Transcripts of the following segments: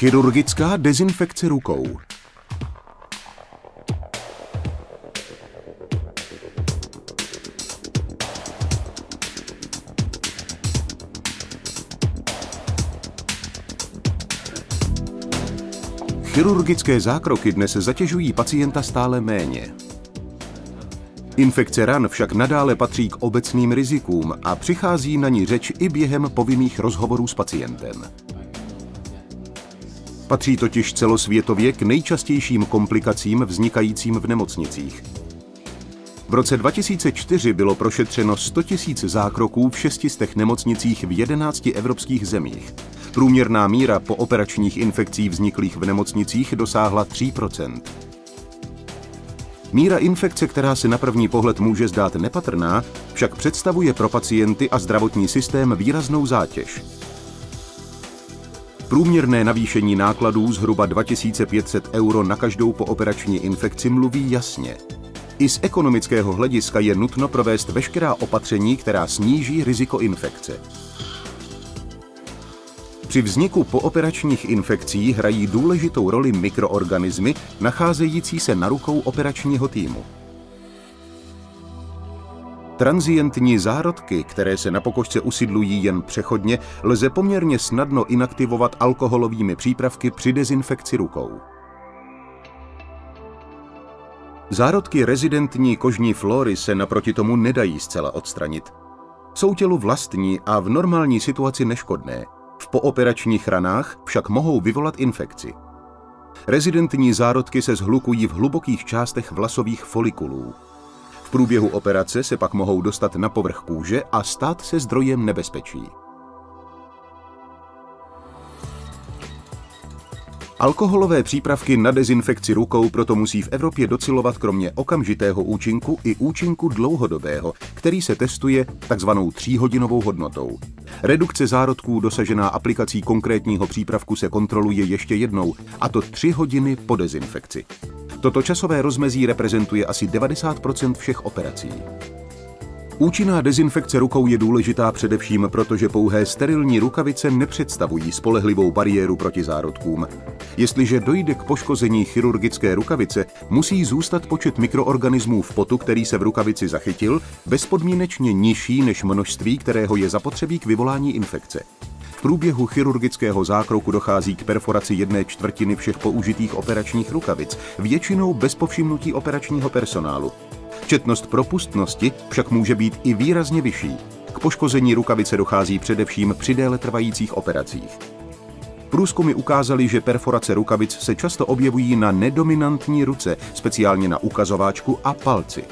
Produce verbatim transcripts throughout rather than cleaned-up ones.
Chirurgická dezinfekce rukou. Chirurgické zákroky dnes zatěžují pacienta stále méně. Infekce ran však nadále patří k obecným rizikům a přichází na ní řeč i během povinných rozhovorů s pacientem. Patří totiž celosvětově k nejčastějším komplikacím vznikajícím v nemocnicích. V roce dva tisíce čtyři bylo prošetřeno sto tisíc zákroků v šesti stech nemocnicích v jedenácti evropských zemích. Průměrná míra pooperačních infekcí vzniklých v nemocnicích dosáhla tří procent. Míra infekce, která se na první pohled může zdát nepatrná, však představuje pro pacienty a zdravotní systém výraznou zátěž. Průměrné navýšení nákladů zhruba dva tisíce pět set euro na každou pooperační infekci mluví jasně. I z ekonomického hlediska je nutno provést veškerá opatření, která sníží riziko infekce. Při vzniku pooperačních infekcí hrají důležitou roli mikroorganismy, nacházející se na rukou operačního týmu. Transientní zárodky, které se na pokožce usidlují jen přechodně, lze poměrně snadno inaktivovat alkoholovými přípravky při dezinfekci rukou. Zárodky rezidentní kožní flóry se naproti tomu nedají zcela odstranit. Jsou tělu vlastní a v normální situaci neškodné. V pooperačních ranách však mohou vyvolat infekci. Rezidentní zárodky se shlukují v hlubokých částech vlasových folikulů. V průběhu operace se pak mohou dostat na povrch kůže a stát se zdrojem nebezpečí. Alkoholové přípravky na dezinfekci rukou proto musí v Evropě docilovat kromě okamžitého účinku i účinku dlouhodobého, který se testuje takzvanou tříhodinovou hodnotou. Redukce zárodků dosažená aplikací konkrétního přípravku se kontroluje ještě jednou, a to tři hodiny po dezinfekci. Toto časové rozmezí reprezentuje asi devadesát procent všech operací. Účinná dezinfekce rukou je důležitá především proto, že pouhé sterilní rukavice nepředstavují spolehlivou bariéru proti zárodkům. Jestliže dojde k poškození chirurgické rukavice, musí zůstat počet mikroorganismů v potu, který se v rukavici zachytil, bezpodmínečně nižší než množství, kterého je zapotřebí k vyvolání infekce. V průběhu chirurgického zákroku dochází k perforaci jedné čtvrtiny všech použitých operačních rukavic, většinou bez povšimnutí operačního personálu. Četnost propustnosti však může být i výrazně vyšší. K poškození rukavice dochází především při déle trvajících operacích. Průzkumy ukázaly, že perforace rukavic se často objevují na nedominantní ruce, speciálně na ukazováčku a palci.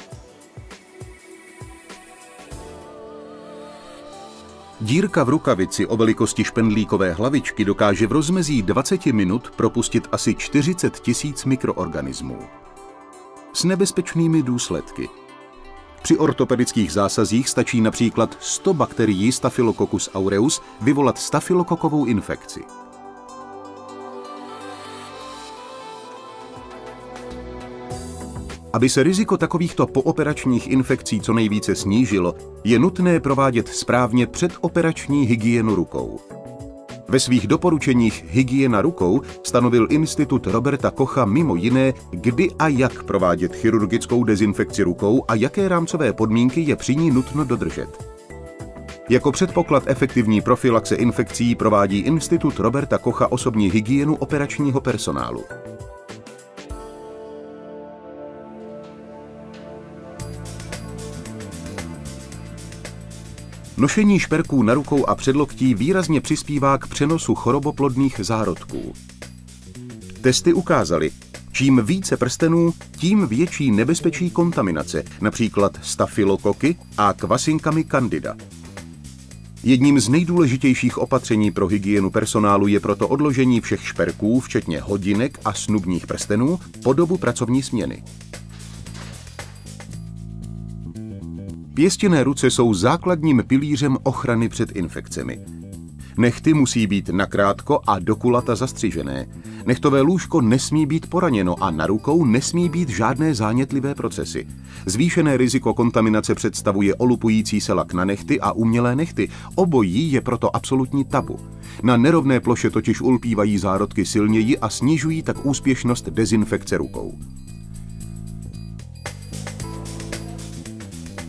Dírka v rukavici o velikosti špendlíkové hlavičky dokáže v rozmezí dvaceti minut propustit asi čtyřicet tisíc mikroorganismů. S nebezpečnými důsledky. Při ortopedických zásazích stačí například sto bakterií Staphylococcus aureus vyvolat stafylokokovou infekci. Aby se riziko takovýchto pooperačních infekcí co nejvíce snížilo, je nutné provádět správně předoperační hygienu rukou. Ve svých doporučeních Hygiena rukou stanovil Institut Roberta Kocha mimo jiné, kdy a jak provádět chirurgickou dezinfekci rukou a jaké rámcové podmínky je při ní nutno dodržet. Jako předpoklad efektivní profilaxe infekcí provádí Institut Roberta Kocha osobní hygienu operačního personálu. Nošení šperků na rukou a předloktí výrazně přispívá k přenosu choroboplodných zárodků. Testy ukázaly, čím více prstenů, tím větší nebezpečí kontaminace, například stafylokoky a kvasinkami Candida. Jedním z nejdůležitějších opatření pro hygienu personálu je proto odložení všech šperků, včetně hodinek a snubních prstenů, po dobu pracovní směny. Pěstěné ruce jsou základním pilířem ochrany před infekcemi. Nehty musí být nakrátko a do kulata zastřižené. Nechtové lůžko nesmí být poraněno a na rukou nesmí být žádné zánětlivé procesy. Zvýšené riziko kontaminace představuje olupující se lak na nehty a umělé nehty. Obojí je proto absolutní tabu. Na nerovné ploše totiž ulpívají zárodky silněji a snižují tak úspěšnost dezinfekce rukou.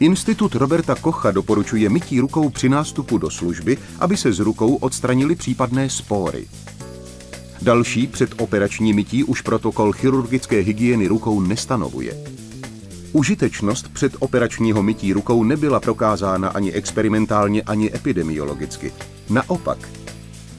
Institut Roberta Kocha doporučuje mytí rukou při nástupu do služby, aby se s rukou odstranily případné spory. Další předoperační mytí už protokol chirurgické hygieny rukou nestanovuje. Užitečnost předoperačního mytí rukou nebyla prokázána ani experimentálně, ani epidemiologicky. Naopak,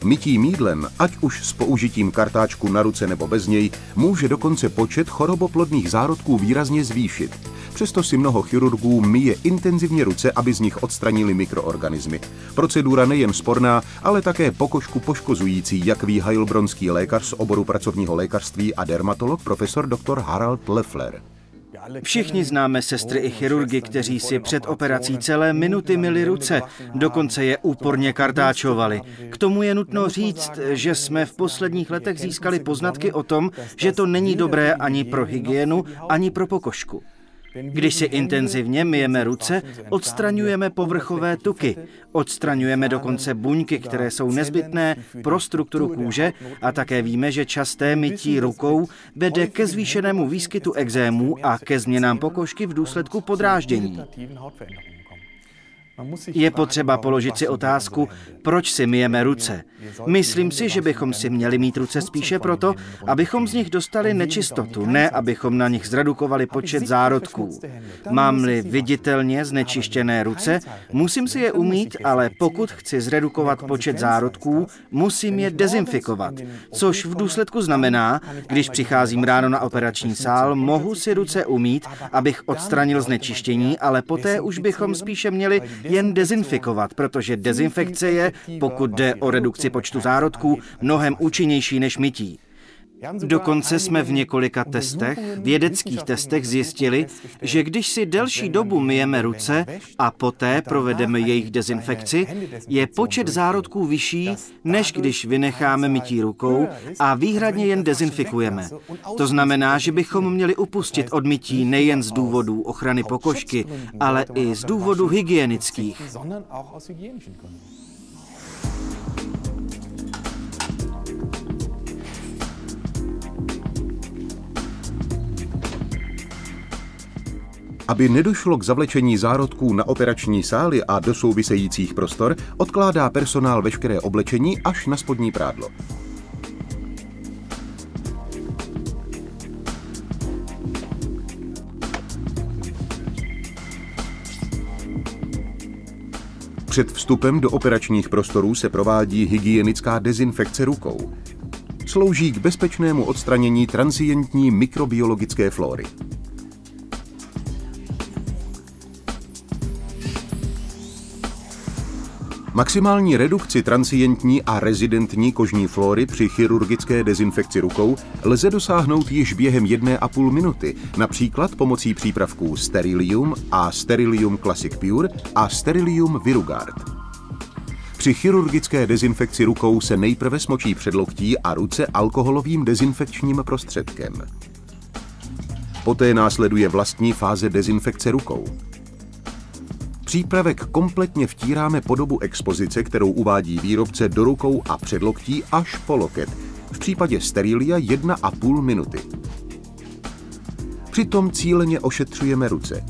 mytí mýdlem, ať už s použitím kartáčku na ruce nebo bez něj, může dokonce počet choroboplodných zárodků výrazně zvýšit. Přesto si mnoho chirurgů myje intenzivně ruce, aby z nich odstranili mikroorganismy. Procedura nejen sporná, ale také pokožku poškozující, jak ví heilbronský lékař z oboru pracovního lékařství a dermatolog profesor doktor Harald Leffler. Všichni známe sestry i chirurgy, kteří si před operací celé minuty myli ruce, dokonce je úporně kartáčovali. K tomu je nutno říct, že jsme v posledních letech získali poznatky o tom, že to není dobré ani pro hygienu, ani pro pokožku. Když si intenzivně myjeme ruce, odstraňujeme povrchové tuky, odstraňujeme dokonce buňky, které jsou nezbytné pro strukturu kůže, a také víme, že časté mytí rukou vede ke zvýšenému výskytu ekzémů a ke změnám pokožky v důsledku podráždění. Je potřeba položit si otázku, proč si myjeme ruce. Myslím si, že bychom si měli mít ruce spíše proto, abychom z nich dostali nečistotu, ne abychom na nich zredukovali počet zárodků. Mám-li viditelně znečištěné ruce, musím si je umýt, ale pokud chci zredukovat počet zárodků, musím je dezinfikovat, což v důsledku znamená, když přicházím ráno na operační sál, mohu si ruce umýt, abych odstranil znečištění, ale poté už bychom spíše měli jen dezinfikovat, protože dezinfekce je, pokud jde o redukci počtu zárodků, mnohem účinnější než mytí. Dokonce jsme v několika testech, vědeckých testech, zjistili, že když si delší dobu myjeme ruce a poté provedeme jejich dezinfekci, je počet zárodků vyšší, než když vynecháme mytí rukou a výhradně jen dezinfikujeme. To znamená, že bychom měli upustit od mytí nejen z důvodů ochrany pokožky, ale i z důvodů hygienických. Aby nedošlo k zavlečení zárodků na operační sály a do souvisejících prostor, odkládá personál veškeré oblečení až na spodní prádlo. Před vstupem do operačních prostorů se provádí hygienická dezinfekce rukou. Slouží k bezpečnému odstranění transientní mikrobiologické flóry. Maximální redukci transientní a rezidentní kožní flóry při chirurgické dezinfekci rukou lze dosáhnout již během jedné a půl minuty, například pomocí přípravků Sterilium a Sterilium Classic Pure a Sterilium Virugard. Při chirurgické dezinfekci rukou se nejprve smočí předloktí a ruce alkoholovým dezinfekčním prostředkem. Poté následuje vlastní fáze dezinfekce rukou. Přípravek kompletně vtíráme po dobu expozice, kterou uvádí výrobce, do rukou a předloktí až po loket, v případě Sterilia jedna a půl minuty. Přitom cíleně ošetřujeme ruce.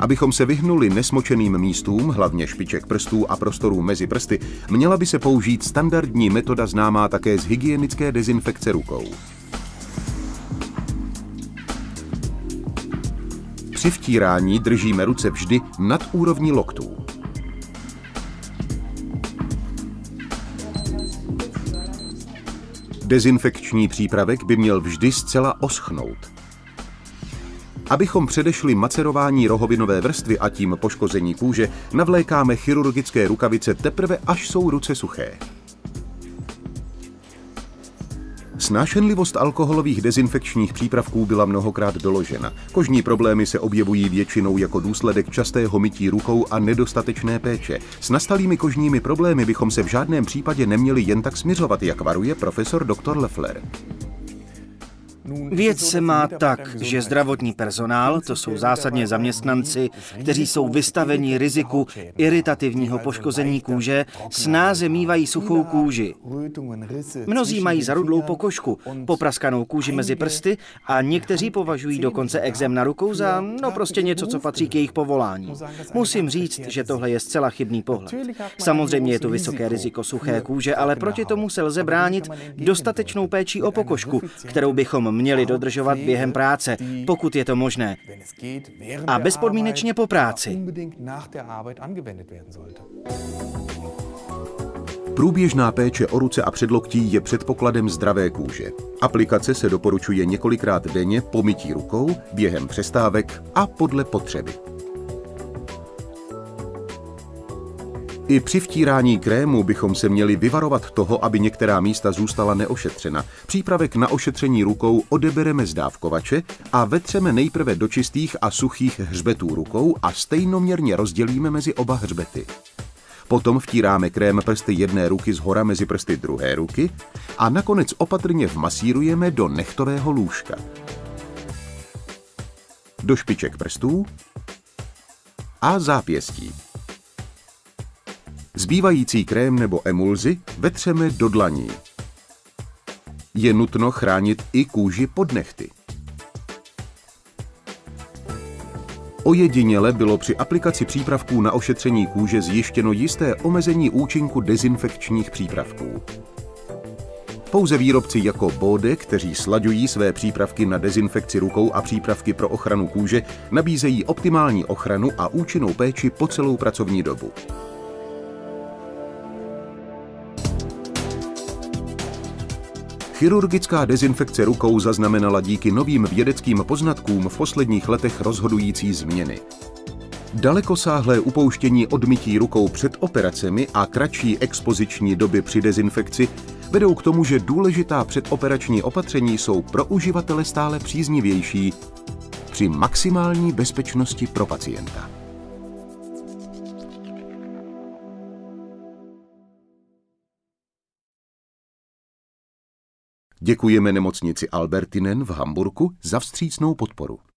Abychom se vyhnuli nesmočeným místům, hlavně špiček prstů a prostorů mezi prsty, měla by se použít standardní metoda známá také z hygienické dezinfekce rukou. Při vtírání držíme ruce vždy nad úrovní loktů. Dezinfekční přípravek by měl vždy zcela oschnout. Abychom předešli macerování rohovinové vrstvy a tím poškození kůže, navlékáme chirurgické rukavice teprve, až jsou ruce suché. Snášenlivost alkoholových dezinfekčních přípravků byla mnohokrát doložena. Kožní problémy se objevují většinou jako důsledek častého mytí rukou a nedostatečné péče. S nastalými kožními problémy bychom se v žádném případě neměli jen tak smiřovat, jak varuje profesor doktor Leffler. Věc se má tak, že zdravotní personál, to jsou zásadně zaměstnanci, kteří jsou vystaveni riziku iritativního poškození kůže, snáze mívají suchou kůži. Mnozí mají zarudlou pokožku, popraskanou kůži mezi prsty a někteří považují dokonce ekzém na rukou za, no prostě něco, co patří k jejich povolání. Musím říct, že tohle je zcela chybný pohled. Samozřejmě je to vysoké riziko suché kůže, ale proti tomu se lze bránit dostatečnou péčí o pokožku, kterou bychom měli dodržovat během práce, pokud je to možné, a bezpodmínečně po práci. Průběžná péče o ruce a předloktí je předpokladem zdravé kůže. Aplikace se doporučuje několikrát denně po mytí rukou, během přestávek a podle potřeby. I při vtírání krému bychom se měli vyvarovat toho, aby některá místa zůstala neošetřena. Přípravek na ošetření rukou odebereme z dávkovače a vetřeme nejprve do čistých a suchých hřbetů rukou a stejnoměrně rozdělíme mezi oba hřbety. Potom vtíráme krém prsty jedné ruky zhora mezi prsty druhé ruky a nakonec opatrně vmasírujeme do nehtového lůžka. Do špiček prstů a zápěstí. Zbývající krém nebo emulzi vetřeme do dlaní. Je nutno chránit i kůži pod nehty. Ojediněle bylo při aplikaci přípravků na ošetření kůže zjištěno jisté omezení účinku dezinfekčních přípravků. Pouze výrobci jako Bode, kteří slaďují své přípravky na dezinfekci rukou a přípravky pro ochranu kůže, nabízejí optimální ochranu a účinnou péči po celou pracovní dobu. Chirurgická dezinfekce rukou zaznamenala díky novým vědeckým poznatkům v posledních letech rozhodující změny. Dalekosáhlé upouštění od mytí rukou před operacemi a kratší expoziční doby při dezinfekci vedou k tomu, že důležitá předoperační opatření jsou pro uživatele stále příznivější při maximální bezpečnosti pro pacienta. Děkujeme nemocnici Albertinen v Hamburku za vstřícnou podporu.